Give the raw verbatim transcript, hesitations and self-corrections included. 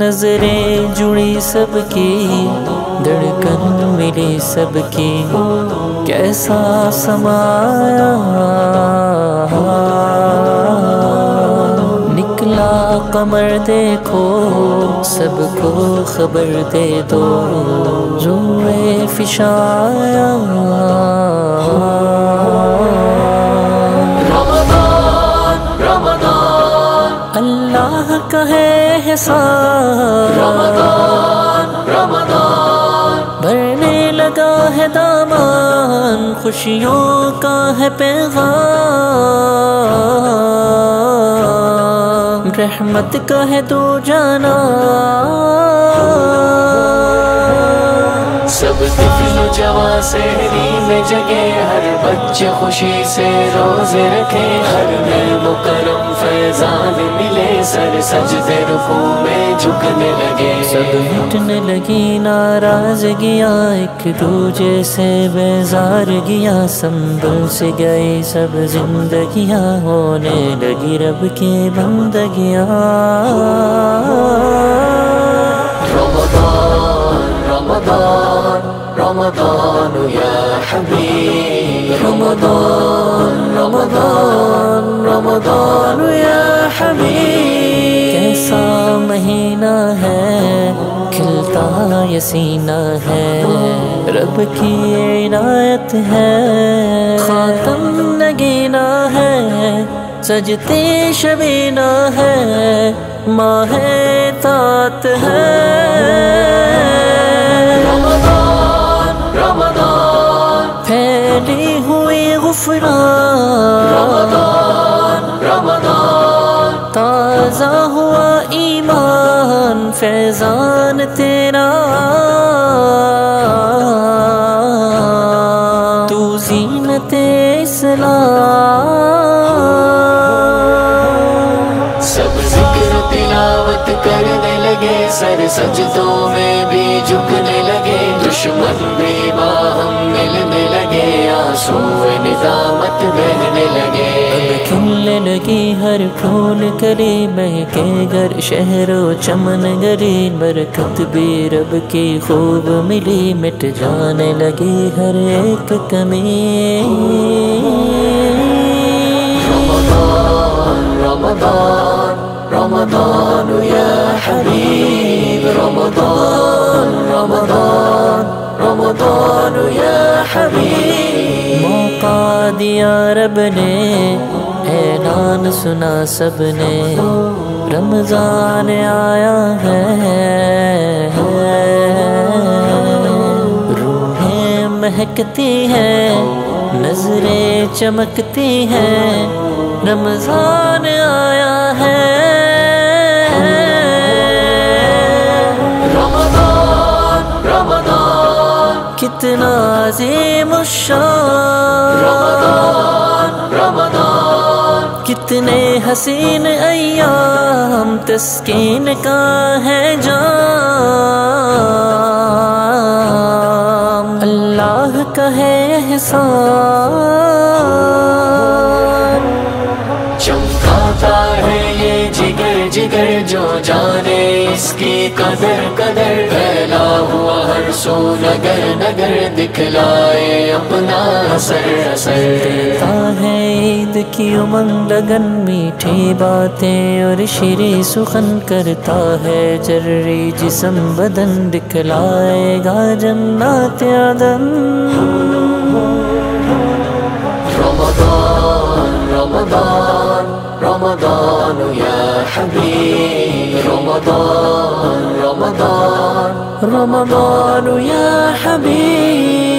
नजरें जुड़ी सबकी, धड़कन मिली सबकी, कैसा समाया निकला कमर देखो, सबको खबर दे दो रूए फिशाया। अल्लाह कहे रमदान रमदान भरने लगा है दामन, खुशियों का है पैगाम, रहमत का है दो जाना। सब दिल जवा सहरी में जगे, हर बच्चे खुशी से रोजे रखे, हर में मुकरम फैजान मिले, सर सजदे रुकू में झुकने लगे। सब मिटने लगी नाराजगियाँ, एक दूजे से बेजारगियाँ, संभल से गई सब जिंदगियाँ, होने लगी रब के बंदगियाँ। रमदान या हबीब रमदान रमदान रमदान या हबीब। कैसा महीना है, खिलता ये सीना है, रब की इनायत है, खातम नगीना है, सजते शबीना है, माह तात है। फैली हुई गुफरान रमदान रमदान, ताज़ा हुआ ईमान, फैज़ान तेरा तू ज़ीनते इस्लाम। सब ज़िक्र तिलावत करने लगे, सर सजदों में भी झुकने लगे, दुश्मन भी बाहम मिलने लगे, आंसू निदामत बहने लगे। अब खिलने लगी हर फूल कली, महके घर शहरों चमन गली, बरकत भी रब की खूब मिली, मिट जाने लगी हर एक कमी। रमदान रमदान रमदान या हबीब रमदान रमदान रमदान या हबीब। मौका दिया रब ने, ऐलान सुना सबने, रमजान आया है, रूहें महकती हैं, नजरें चमकती हैं, रमजान आया है। कितना अज़ीम शान रमदान रमदान, कितने हसीन अय्याम, तस्कीन का है जाम, अल्लाह का है एहसान। चमकाता है ये जिगर जिगर, जो जाने इसकी कदर कदर, फैला हुआ हर सो नगर नगर, दिखलाए अपना असर असर। देता है ईद की उमंग लगन, मीठी बातें और शीरी सुखन, करता है जर्री जिस्म बदन, दिखलाएगा जन्नत अदन। रमदान रमदान रमदान या हबीब रमदान रमदान रमदान या हबीब।